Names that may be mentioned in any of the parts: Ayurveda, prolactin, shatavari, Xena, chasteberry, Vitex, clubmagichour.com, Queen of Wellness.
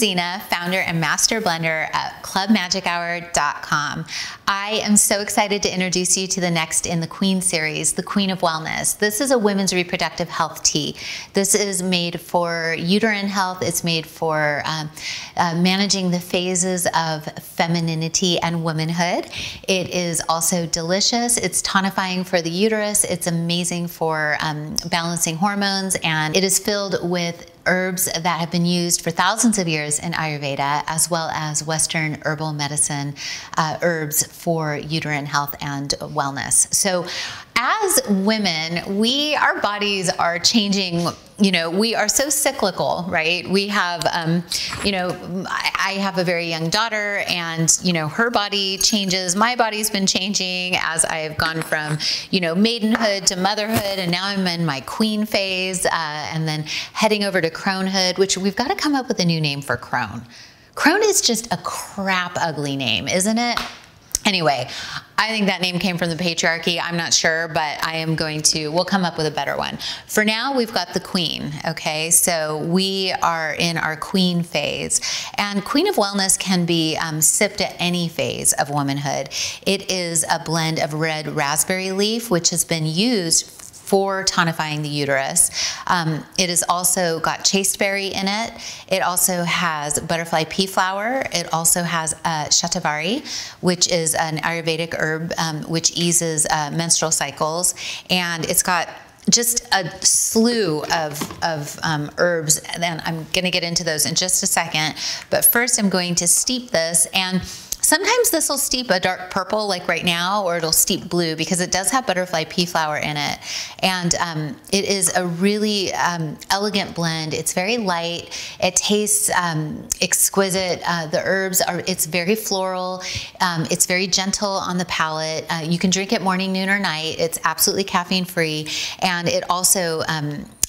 Xena, founder and master blender at clubmagichour.com. I am so excited to introduce you to the next in the Queen series, the Queen of Wellness. This is a women's reproductive health tea. This is made for uterine health. It's made for managing the phases of femininity and womanhood. It is also delicious. It's tonifying for the uterus. It's amazing for balancing hormones, and it is filled with herbs that have been used for thousands of years in Ayurveda, as well as Western herbal medicine herbs for uterine health and wellness. So as women, our bodies are changing. You know, we are so cyclical, right? We have, you know, I have a very young daughter, and, you know, her body changes. My body's been changing as I've gone from, you know, maidenhood to motherhood, and now I'm in my queen phase, and then heading over to cronehood, which we've got to come up with a new name for crone. Crone is just a crap ugly name, isn't it? Anyway, I think that name came from the patriarchy. I'm not sure, but we'll come up with a better one. For now, we've got the queen, okay? So we are in our queen phase. And Queen of Wellness can be sipped at any phase of womanhood. It is a blend of red raspberry leaf, which has been used for tonifying the uterus. It has also got chasteberry in it. It also has butterfly pea flower. It also has shatavari, which is an Ayurvedic herb which eases menstrual cycles. And it's got just a slew of herbs, and then I'm gonna get into those in just a second. But first I'm going to steep this, and sometimes this will steep a dark purple like right now, or it'll steep blue, because it does have butterfly pea flower in it. And it is a really elegant blend. It's very light. It tastes exquisite. The herbs are, it's very floral. It's very gentle on the palate. You can drink it morning, noon, or night. It's absolutely caffeine free. And it also,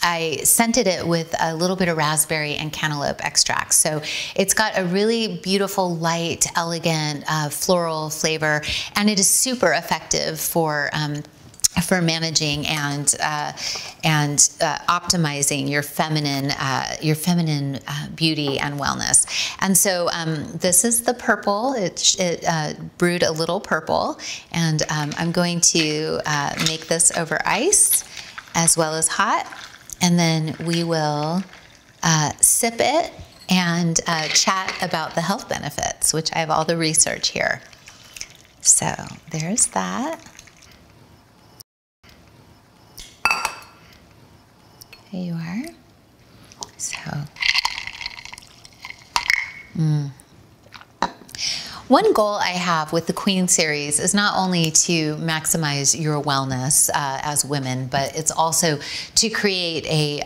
I scented it with a little bit of raspberry and cantaloupe extract. So it's got a really beautiful, light, elegant, floral flavor, and it is super effective for managing and optimizing your feminine beauty and wellness. And so this is the purple. It brewed a little purple, and I'm going to make this over ice as well as hot. And then we will sip it and chat about the health benefits, which I have all the research here. So there's that. There you are. So, One goal I have with the Queen series is not only to maximize your wellness as women, but it's also to create a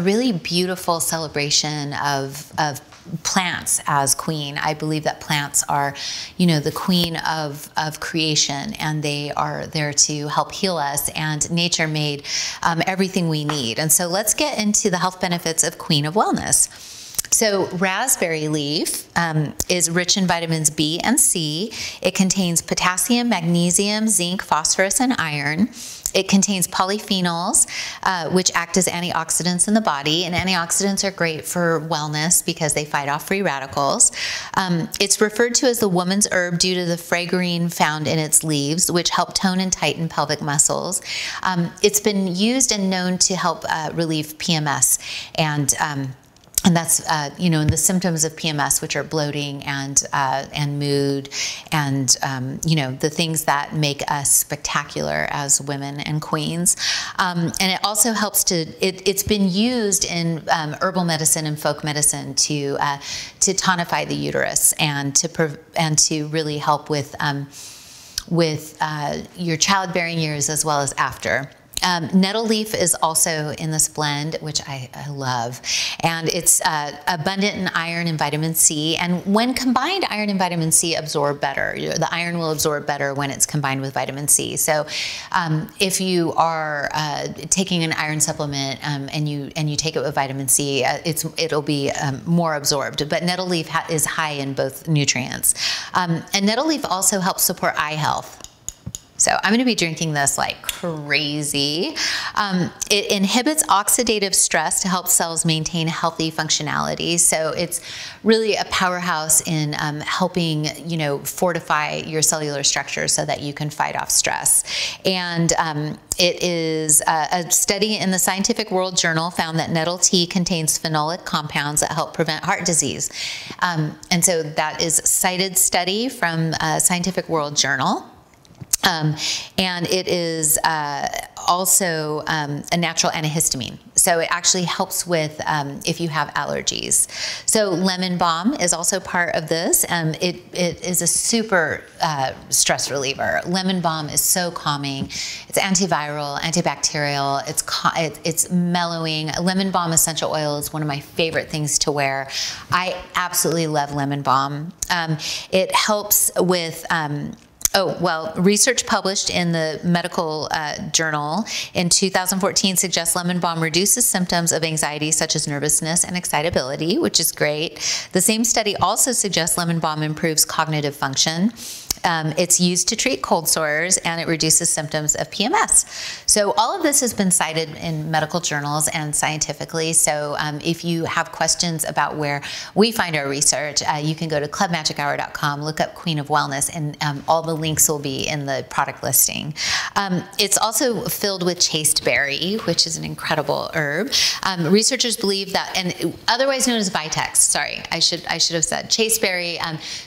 really beautiful celebration of plants as queen. I believe that plants are, you know, the queen of creation, and they are there to help heal us, and nature made everything we need. And so let's get into the health benefits of Queen of Wellness. So raspberry leaf is rich in vitamins B and C. It contains potassium, magnesium, zinc, phosphorus, and iron. It contains polyphenols, which act as antioxidants in the body, and antioxidants are great for wellness because they fight off free radicals. It's referred to as the woman's herb due to the fragrine found in its leaves, which help tone and tighten pelvic muscles. It's been used and known to help relieve PMS, and that's, you know, in the symptoms of PMS, which are bloating and mood and, you know, the things that make us spectacular as women and queens. And it also helps to, it's been used in herbal medicine and folk medicine to tonify the uterus and to really help with your childbearing years as well as after. Nettle leaf is also in this blend, which I love, and it's abundant in iron and vitamin C, and when combined, iron and vitamin C absorb better. The iron will absorb better when it's combined with vitamin C. So if you are taking an iron supplement and you take it with vitamin C, it'll be more absorbed, but nettle leaf is high in both nutrients. And nettle leaf also helps support eye health. So I'm going to be drinking this like crazy. It inhibits oxidative stress to help cells maintain healthy functionality. So it's really a powerhouse in helping, you know, fortify your cellular structure so that you can fight off stress. And it is a study in the Scientific World Journal found that nettle tea contains phenolic compounds that help prevent heart disease. And so that is a cited study from Scientific World Journal. And it is also a natural antihistamine. So it actually helps with if you have allergies. So lemon balm is also part of this. It is a super stress reliever. Lemon balm is so calming. It's antiviral, antibacterial. It's mellowing. Lemon balm essential oil is one of my favorite things to wear. I absolutely love lemon balm. It helps with research published in the medical journal in 2014 suggests lemon balm reduces symptoms of anxiety such as nervousness and excitability, which is great. The same study also suggests lemon balm improves cognitive function. It's used to treat cold sores and it reduces symptoms of PMS. So all of this has been cited in medical journals and scientifically. So if you have questions about where we find our research, you can go to clubmagichour.com, look up Queen of Wellness, and all the links will be in the product listing. It's also filled with chasteberry, which is an incredible herb. Researchers believe that, and otherwise known as Vitex, sorry, I should have said chasteberry.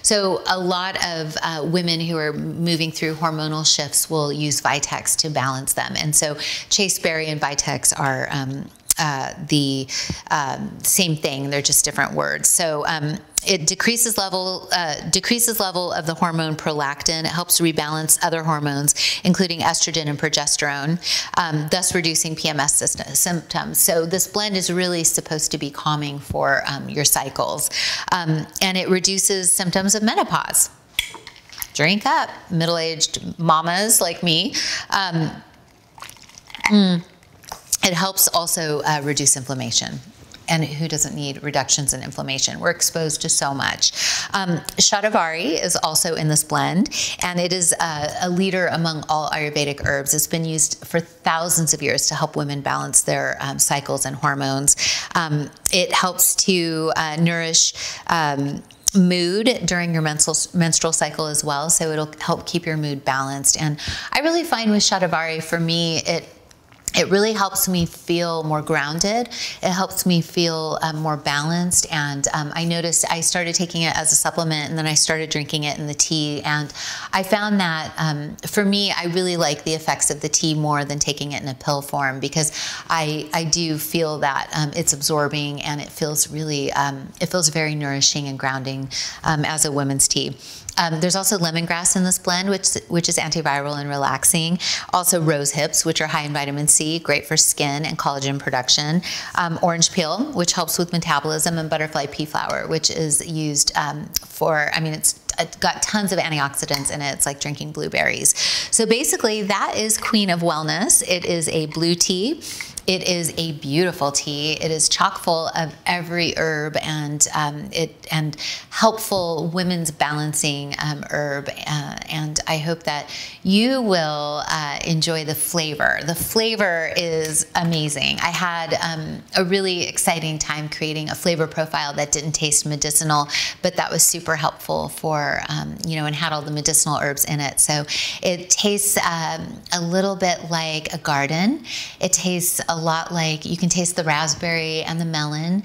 So a lot of women who are moving through hormonal shifts will use Vitex to balance them. And so chasteberry and Vitex are same thing. They're just different words. So it decreases level of the hormone prolactin. It helps rebalance other hormones, including estrogen and progesterone, thus reducing PMS symptoms. So this blend is really supposed to be calming for your cycles. And it reduces symptoms of menopause. Drink up, middle-aged mamas like me. It helps also reduce inflammation. And who doesn't need reductions in inflammation? We're exposed to so much. Shatavari is also in this blend, and it is a leader among all Ayurvedic herbs. It's been used for thousands of years to help women balance their cycles and hormones. It helps to nourish mood during your menstrual cycle as well. So it'll help keep your mood balanced. And I really find with shatavari, for me, it really helps me feel more grounded. It helps me feel more balanced. And I noticed I started taking it as a supplement, and then I started drinking it in the tea. And I found that for me, I really like the effects of the tea more than taking it in a pill form, because I do feel that it's absorbing, and it feels really, it feels very nourishing and grounding as a women's tea. There's also lemongrass in this blend, which is antiviral and relaxing. Also rose hips, which are high in vitamin C, great for skin and collagen production. Orange peel, which helps with metabolism, and butterfly pea flower, which is used it's got tons of antioxidants in it. It's like drinking blueberries. So basically that is Queen of Wellness. It is a blue tea. It is a beautiful tea. It is chock full of every herb and helpful women's balancing herb. And I hope that you will enjoy the flavor. The flavor is amazing. I had a really exciting time creating a flavor profile that didn't taste medicinal, but that was super helpful for, and had all the medicinal herbs in it. So it tastes a little bit like a garden. It tastes a lot like, you can taste the raspberry and the melon.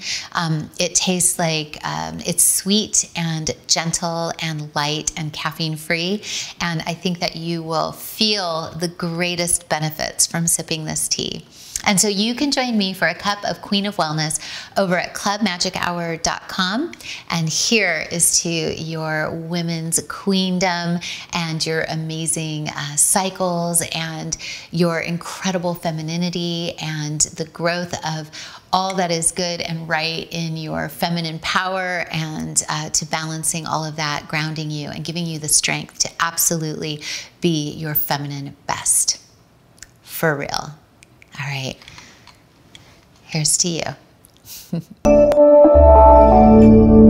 It tastes like it's sweet and gentle and light and caffeine free. And I think that you will feel the greatest benefits from sipping this tea. And so you can join me for a cup of Queen of Wellness over at clubmagichour.com. And here is to your women's queendom and your amazing cycles and your incredible femininity and the growth of all that is good and right in your feminine power, and to balancing all of that, grounding you and giving you the strength to absolutely be your feminine best. For real. All right, here's to you.